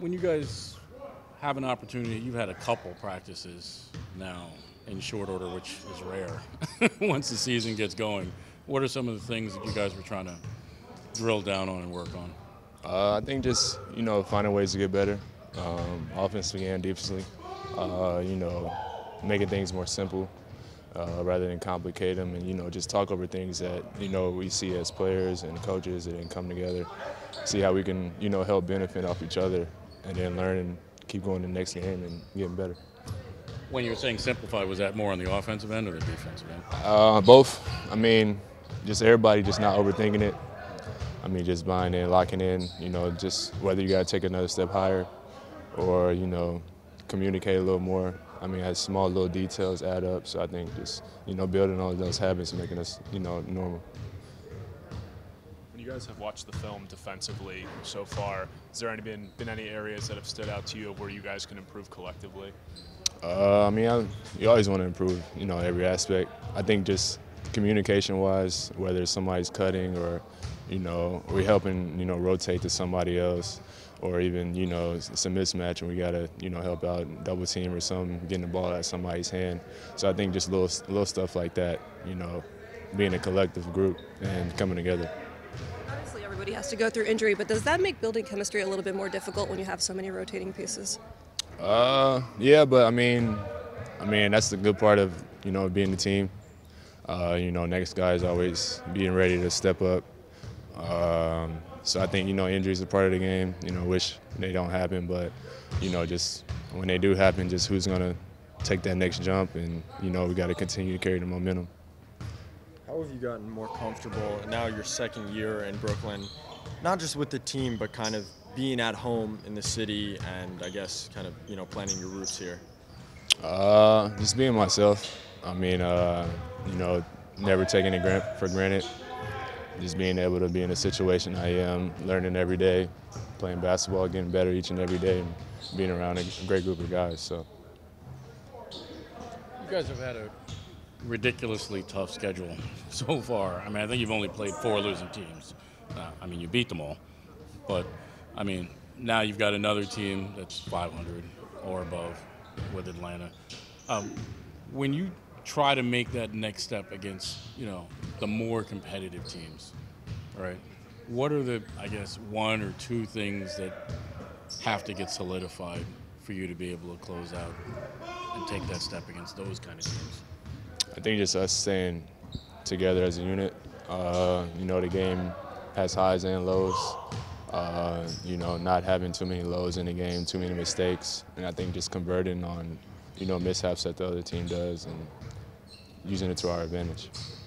when you guys have an opportunity, you've had a couple practices now in short order, which is rare once the season gets going. What are some of the things that you guys were trying to drill down on and work on? I think just, finding ways to get better, offensively and defensively, making things more simple rather than complicate them, and, just talk over things that, we see as players and coaches that didn't come together, see how we can, help benefit off each other and then learn and keep going to the next game and getting better. When you were saying simplify, was that more on the offensive end or the defensive end? Both. I mean, just everybody just not overthinking it. I mean, just buying in, locking in, just whether you got to take another step higher or, communicate a little more. I mean, as small little details add up. So I think just, building all those habits and making us, normal. When you guys have watched the film defensively so far, has there been any areas that have stood out to you where you guys can improve collectively? I mean, you always want to improve, every aspect. I think just communication-wise, whether somebody's cutting or, we're helping, rotate to somebody else, or even, it's a mismatch and we got to, help out and double team or something, getting the ball out of somebody's hand. So I think just little stuff like that, being a collective group and coming together. Obviously everybody has to go through injury, but does that make building chemistry a little bit more difficult when you have so many rotating pieces? Yeah, but I mean that's the good part of being the team. Next guy is always being ready to step up. So I think injuries are part of the game. Wish they don't happen, but just when they do happen, just who's gonna take that next jump, and we got to continue to carry the momentum. How have you gotten more comfortable now, your second year in Brooklyn, not just with the team, but kind of being at home in the city and I guess kind of, planting your roots here? Just being myself. I mean, never taking it for granted. Just being able to be in a situation I am, learning every day, playing basketball, getting better each and every day, and being around a great group of guys. So you guys have had a ridiculously tough schedule so far. I mean, I think you've only played 4 losing teams. I mean, you beat them all, but I mean, now you've got another team that's 500 or above with Atlanta. When you try to make that next step against, the more competitive teams, right? What are the, I guess, 1 or 2 things that have to get solidified for you to be able to close out and take that step against those kind of teams? I think just us staying together as a unit. The game has highs and lows. Not having too many lows in the game, too many mistakes, and I think just converting on, mishaps that the other team does and using it to our advantage.